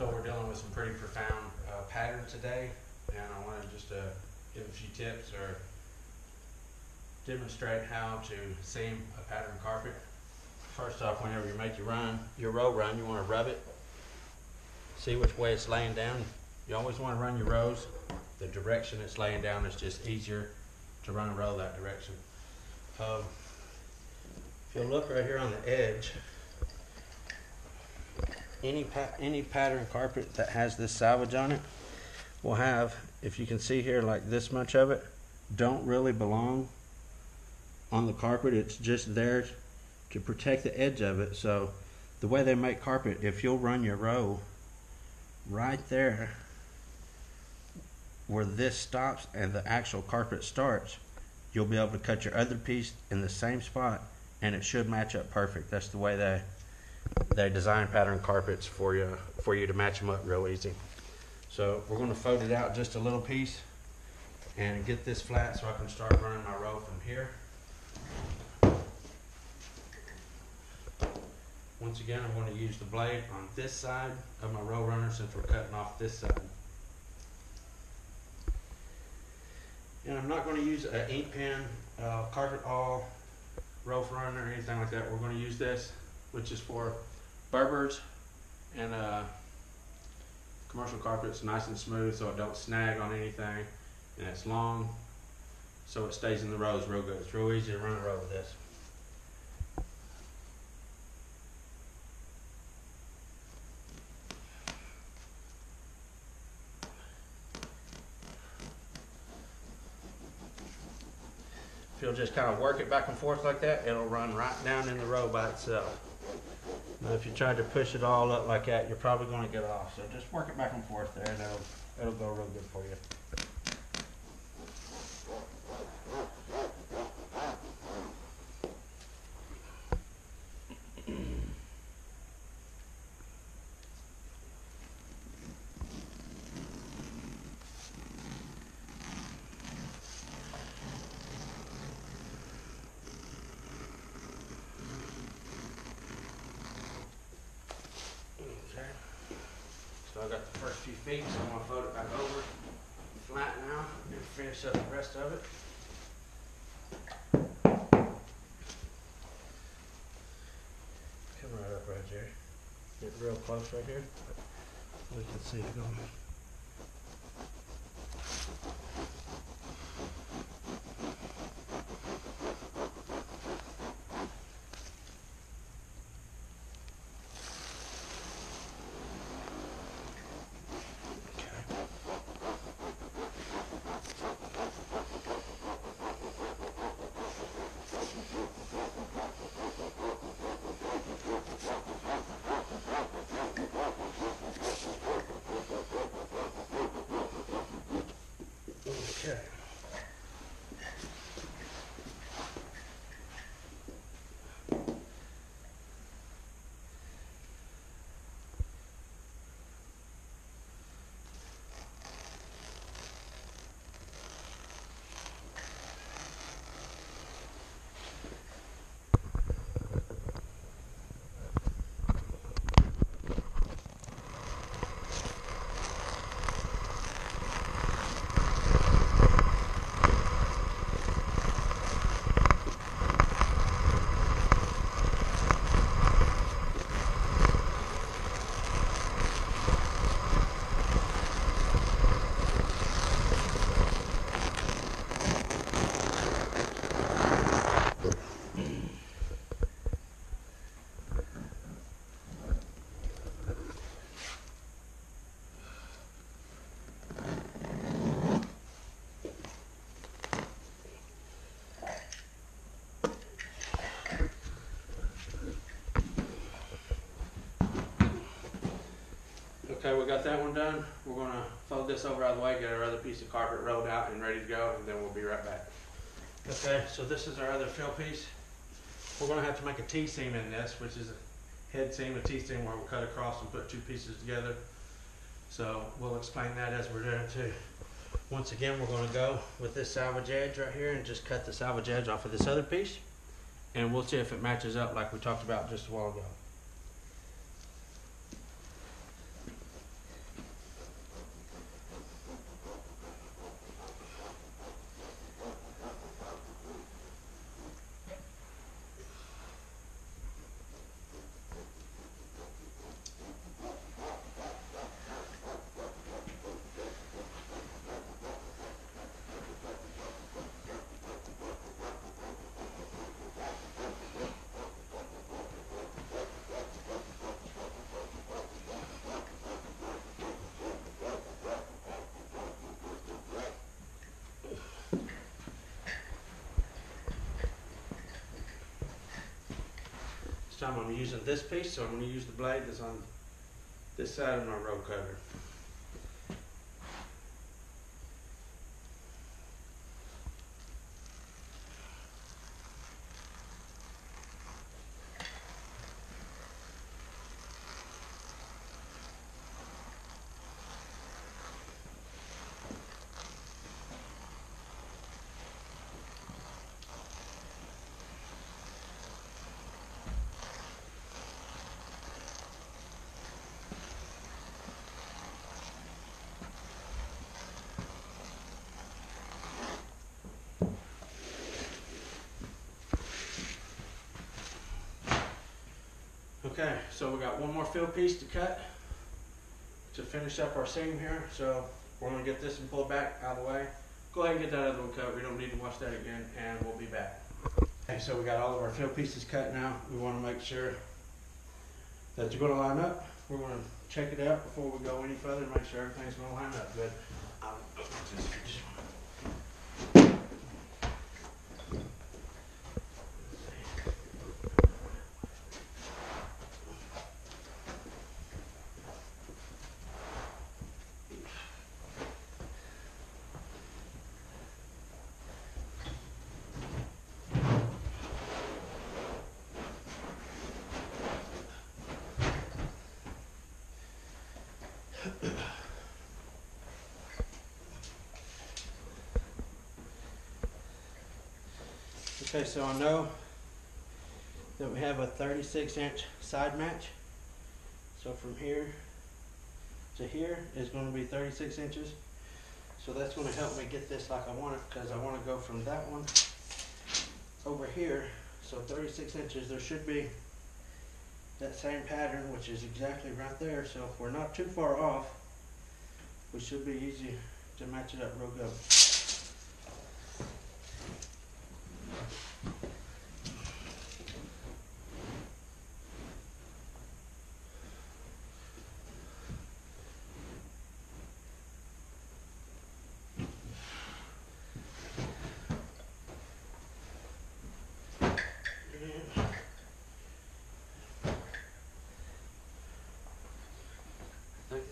So we're dealing with some pretty profound patterns today, and I want to just give a few tips or demonstrate how to seam a pattern carpet. First off, whenever you make your row run, you want to rub it, see which way it's laying down. You always want to run your rows the direction it's laying down. It's just easier to run a row that direction. If you'll look right here on the edge, any pattern carpet that has this salvage on it will have, if you can see here, like this much of it don't really belong on the carpet. It's just there to protect the edge of it. So the way they make carpet, if you'll run your row right there where this stops and the actual carpet starts, you'll be able to cut your other piece in the same spot and it should match up perfect. That's the way they design pattern carpets for you to match them up real easy. So we're going to fold it out just a little piece and get this flat so I can start running my row from here. Once again, I'm going to use the blade on this side of my row runner since we're cutting off this side. And I'm not going to use an ink pen, carpet awl, row runner, or anything like that. We're going to use this, which is for Berbers and commercial carpets, nice and smooth so it don't snag on anything, and it's long so it stays in the rows real good. It's real easy to run a row with this. If you'll just kind of work it back and forth like that, it'll run right down in the row by itself. Now if you tried to push it all up like that, you're probably going to get off. So just work it back and forth there and it'll go real good for you. So I got the first few feet, so I'm going to fold it back over flat now and finish up the rest of it. Come right up right there. Get real close right here. So we can see it going. Okay, we got that one done. We're going to fold this over out of the way, get our other piece of carpet rolled out and ready to go, and then we'll be right back. Okay, so this is our other fill piece. We're going to have to make a T-seam in this, which is a head seam, a T-seam where we'll cut across and put two pieces together. So we'll explain that as we're doing it too. Once again, we're going to go with this salvage edge right here and just cut the salvage edge off of this other piece, and we'll see if it matches up like we talked about just a while ago. time I'm using this piece, so I'm going to use the blade that's on this side of my roll cutter. Okay, so we got one more fill piece to cut to finish up our seam here. So we're going to get this and pull back out of the way. Go ahead and get that other one cut. We don't need to wash that again, and we'll be back. Okay, so we got all of our fill pieces cut now. We want to make sure that you're going to line up. We're going to check it out before we go any further and make sure everything's going to line up good. Okay, so I know that we have a 36-inch side match. So from here to here is going to be 36 inches. So that's going to help me get this like I want it, because I want to go from that one over here. So 36 inches, there should be that same pattern, which is exactly right there. So if we're not too far off, we should be easy to match it up real good.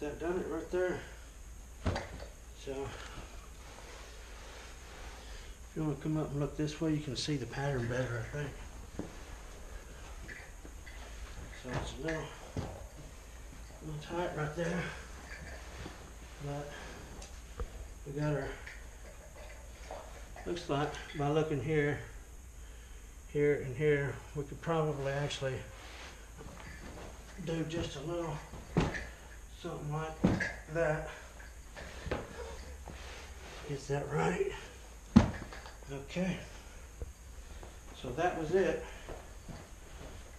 That done it right there. So if you want to come up and look this way, you can see the pattern better, I think. So it's a little tight right there, but we got our, looks like by looking here, here and here, we could probably actually do just a little something like that. Is that right? Okay. So that was it.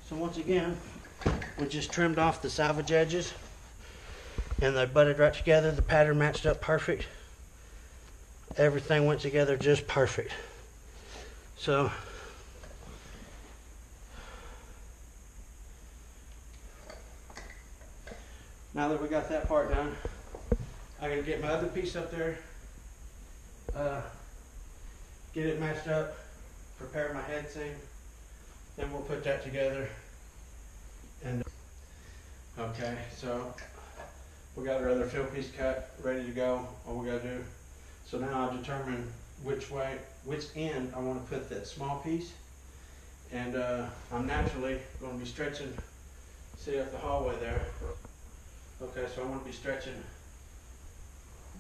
So once again, we just trimmed off the salvage edges and they butted right together. The pattern matched up perfect. Everything went together just perfect. So now that we got that part done, I gotta get my other piece up there, get it matched up, prepare my head seam, then we'll put that together. And okay, so we got our other fill piece cut, ready to go. All we gotta do. So now I'll determine which end I want to put that small piece, and I'm naturally going to be stretching. See up the hallway there. Okay, so I want to be stretching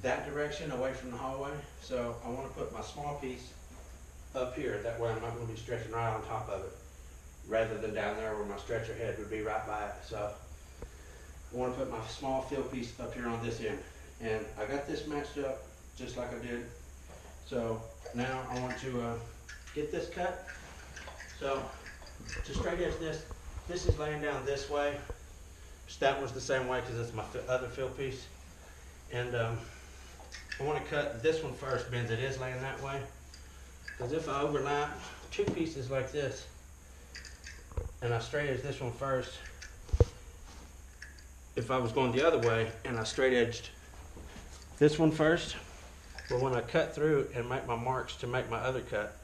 that direction away from the hallway. So I want to put my small piece up here. That way I'm not going to be stretching right on top of it, rather than down there where my stretcher head would be right by it. So I want to put my small fill piece up here on this end. And I got this matched up just like I did. So now I want to get this cut. So to straight edge this is laying down this way. That one's the same way because it's my other fill piece. And I want to cut this one first, because it is laying that way. Because if I overlap two pieces like this, and I straight edge this one first, if I was going the other way and I straight edged this one first, but when I cut through and make my marks to make my other cut,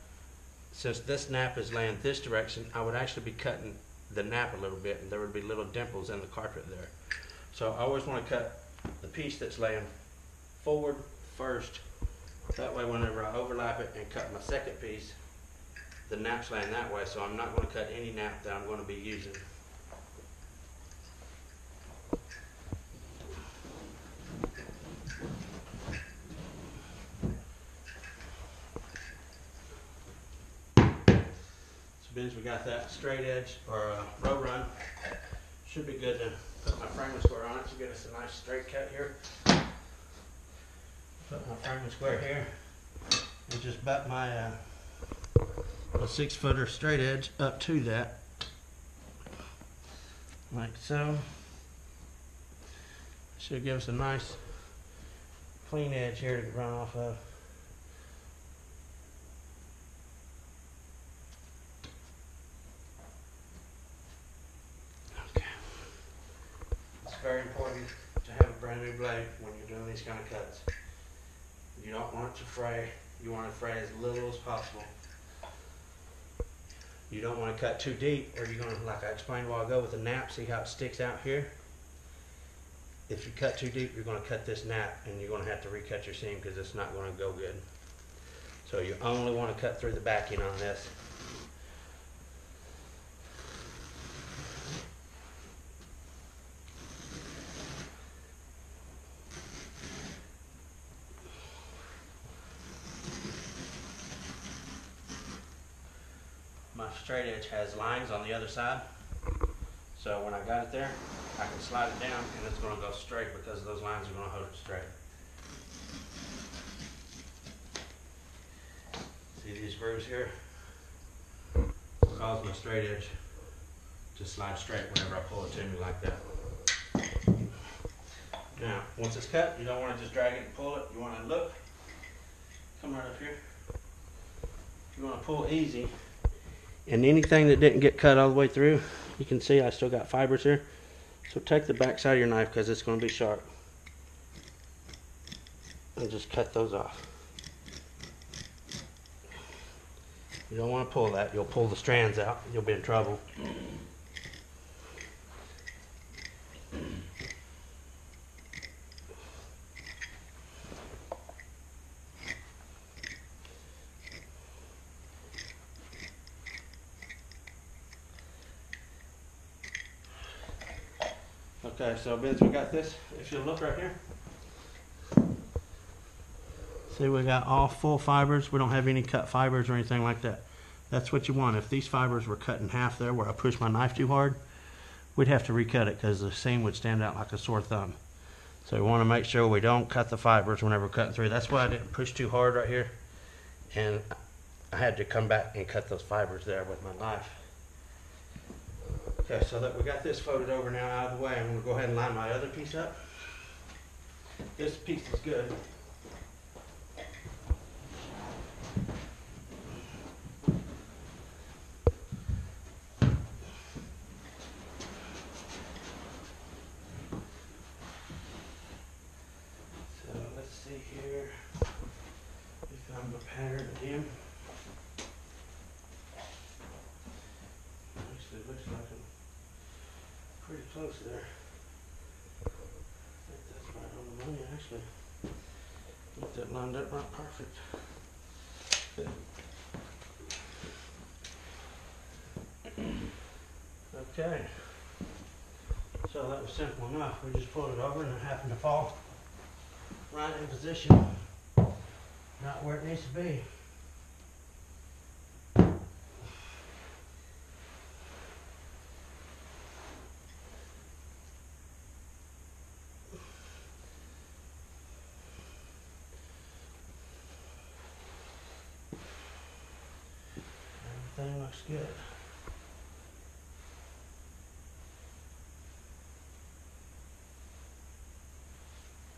since this nap is laying this direction, I would actually be cutting the nap a little bit, and there would be little dimples in the carpet there. So I always want to cut the piece that's laying forward first. That way whenever I overlap it and cut my second piece, the nap's laying that way, so I'm not going to cut any nap that I'm going to be using. We got that straight edge or row run. Should be good to put my frame and square on it to get us a nice straight cut here. Put my frame and square here and just butt my a 6-footer straight edge up to that, like so. Should give us a nice clean edge here to run off of. Very important to have a brand new blade when you're doing these kind of cuts. You don't want it to fray. You want to fray as little as possible. You don't want to cut too deep, or you're going to, like I explained a while ago with the nap, see how it sticks out here? If you cut too deep, you're going to cut this nap and you're going to have to recut your seam because it's not going to go good. So you only want to cut through the backing on this. Straight edge has lines on the other side, so when I got it there, I can slide it down and it's going to go straight because those lines are going to hold it straight. See these grooves here? It causes my straight edge to slide straight whenever I pull it to me like that. Now, once it's cut, you don't want to just drag it and pull it. You want to look. Come right up here. You want to pull easy. And anything that didn't get cut all the way through, you can see I still got fibers here. So take the back side of your knife because it's going to be sharp. And just cut those off. You don't want to pull that. You'll pull the strands out. You'll be in trouble. Okay, so Benz, we got this. If you look right here, see we got all full fibers. We don't have any cut fibers or anything like that. That's what you want. If these fibers were cut in half there where I pushed my knife too hard, we'd have to recut it because the seam would stand out like a sore thumb. So we want to make sure we don't cut the fibers whenever we're cutting through. That's why I didn't push too hard right here. And I had to come back and cut those fibers there with my knife. Okay, so that we got this folded over now out of the way, I'm going to go ahead and line my other piece up. This piece is good. So let's see here if I'm a pattern again. Actually, it looks like I'm pretty close there. I think that's right on the money, actually. I think that lined up right perfect. Okay, okay. So that was simple enough. We just pulled it over and it happened to fall right in position. Not where it needs to be. Everything looks good.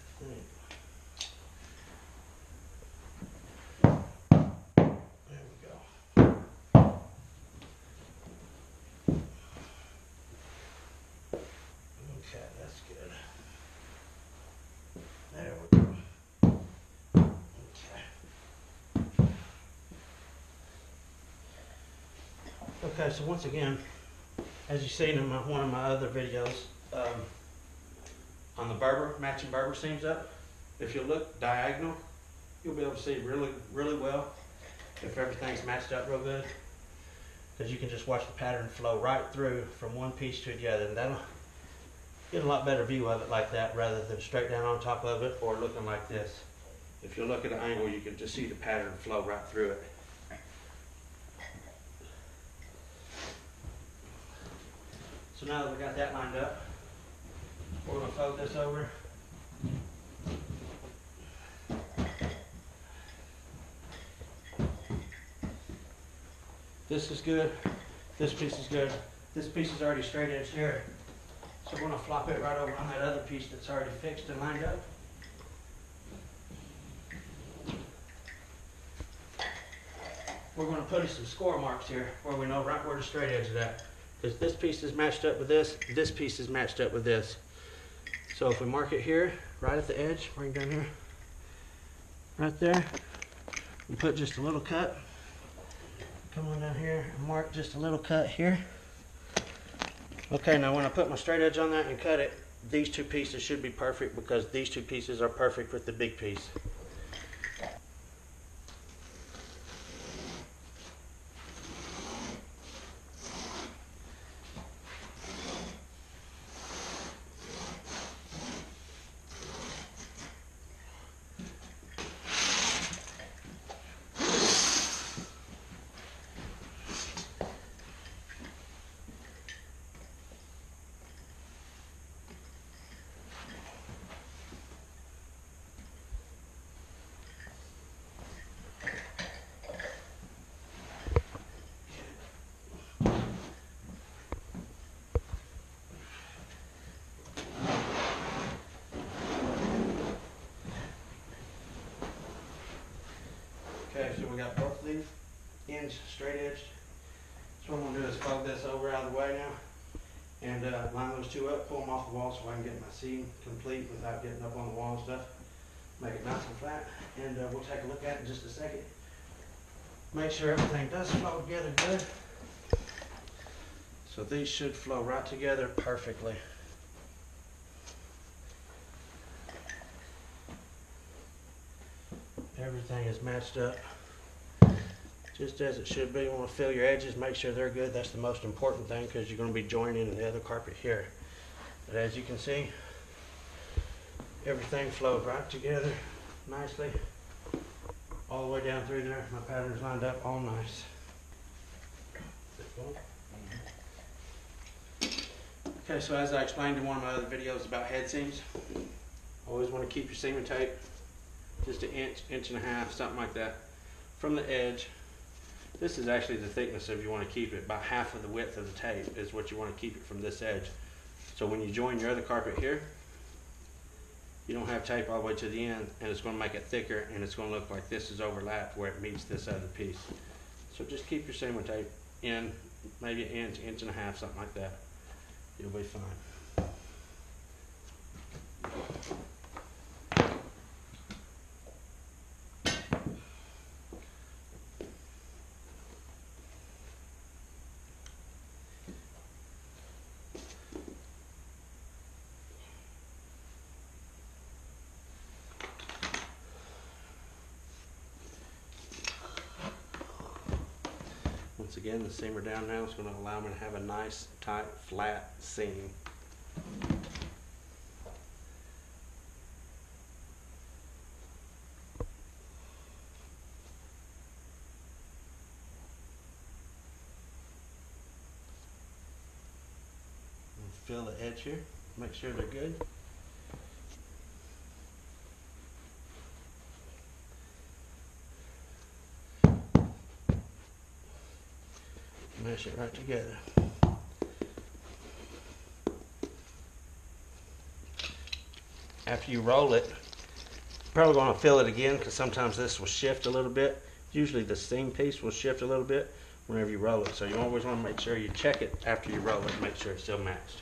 I think. There we go. Okay, that's good. There we go. Okay, so once again, as you've seen in one of my other videos, on the Berber, matching Berber seams up, if you look diagonal, you'll be able to see really, really well if everything's matched up real good, because you can just watch the pattern flow right through from one piece to the other, and that'll get a lot better view of it like that rather than straight down on top of it or looking like this. If you look at an angle, you can just see the pattern flow right through it. So now that we got that lined up, we're going to fold this over. This is good, this piece is good, this piece is already straight edge here. So we're going to flop it right over on that other piece that's already fixed and lined up. We're going to put in some score marks here where we know right where the straight edge is at. Because this piece is matched up with this piece is matched up with this. So if we mark it here, right at the edge, bring it down here, right there, we put just a little cut. Come on down here and mark just a little cut here. Okay, now when I put my straight edge on that and cut it, these two pieces should be perfect because these two pieces are perfect with the big piece. Okay, so we got both of these ends straight edged. So what I'm going to do is fold this over out of the way now and line those two up, pull them off the wall so I can get my seam complete without getting up on the wall and stuff. Make it nice and flat, and we'll take a look at it in just a second. Make sure everything does flow together good. So these should flow right together perfectly. Everything is matched up just as it should be. You want to feel your edges, make sure they're good. That's the most important thing because you're going to be joining the other carpet here. But as you can see, everything flows right together nicely all the way down through there. My pattern's lined up all nice. Okay, so as I explained in one of my other videos about head seams, always want to keep your seam and tape just an inch, inch and a half, something like that, from the edge. This is actually the thickness if you want to keep it. About half of the width of the tape is what you want to keep it from this edge. So when you join your other carpet here, you don't have tape all the way to the end, and it's going to make it thicker, and it's going to look like this is overlapped where it meets this other piece. So just keep your seam tape in, maybe an inch, inch and a half, something like that. You'll be fine. Once again, the seam are down now. It's going to allow me to have a nice, tight, flat seam. Feel the edge here. Make sure they're good. Mash it right together. After you roll it, you're probably going to fill it again because sometimes this will shift a little bit. Usually the seam piece will shift a little bit whenever you roll it. So you always want to make sure you check it after you roll it and make sure it's still matched.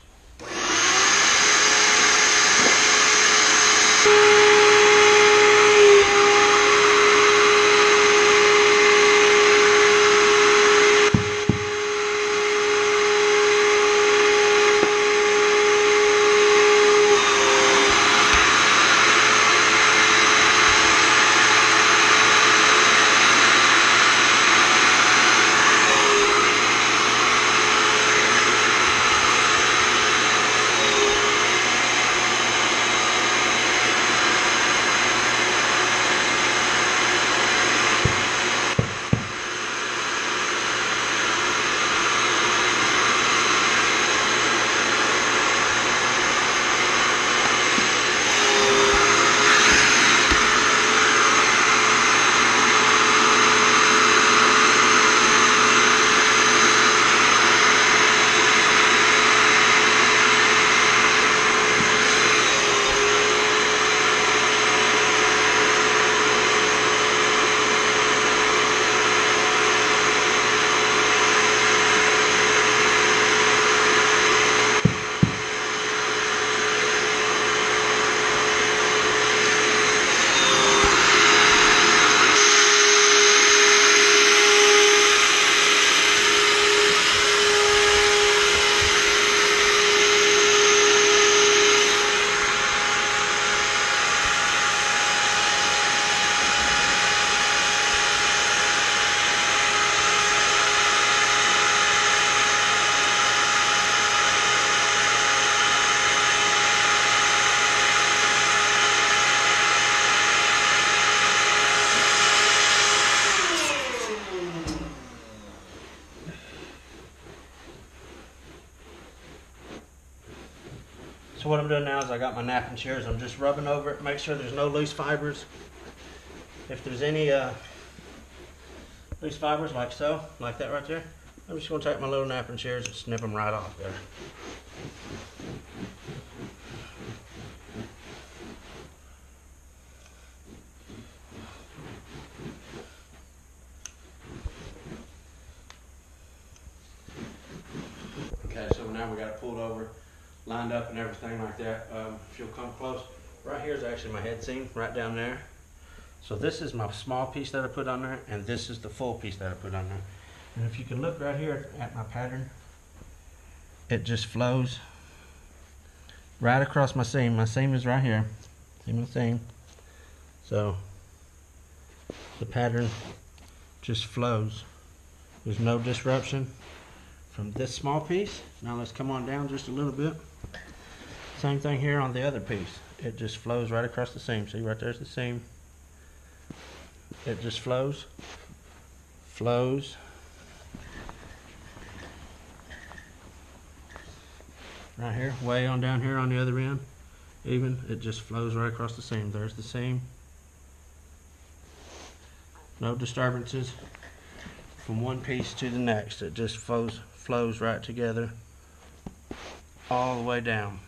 what I'm doing now is I got my napping shears. I'm just rubbing over it, make sure there's no loose fibers. If there's any loose fibers, like so, like that right there, I'm just going to take my little napping shears and snip them right off there. Okay, so now we got it pulled over, lined up and everything like that. If you'll come close, right here is actually my head seam, right down there. So this is my small piece that I put on there, and this is the full piece that I put on there. And if you can look right here at my pattern, it just flows right across my seam. My seam is right here. See my seam? So the pattern just flows. There's no disruption from this small piece. Now let's come on down just a little bit. Same thing here on the other piece. It just flows right across the seam. See, right there's the seam. It just flows, flows, right here, way on down here on the other end, even, it just flows right across the seam. There's the seam. No disturbances from one piece to the next. It just flows right together all the way down.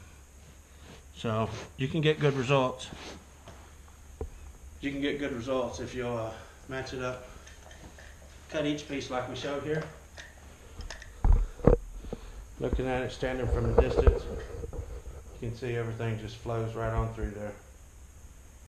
So you can get good results. You can get good results if you'll match it up. Cut each piece like we showed here. Looking at it standing from a distance, you can see everything just flows right on through there.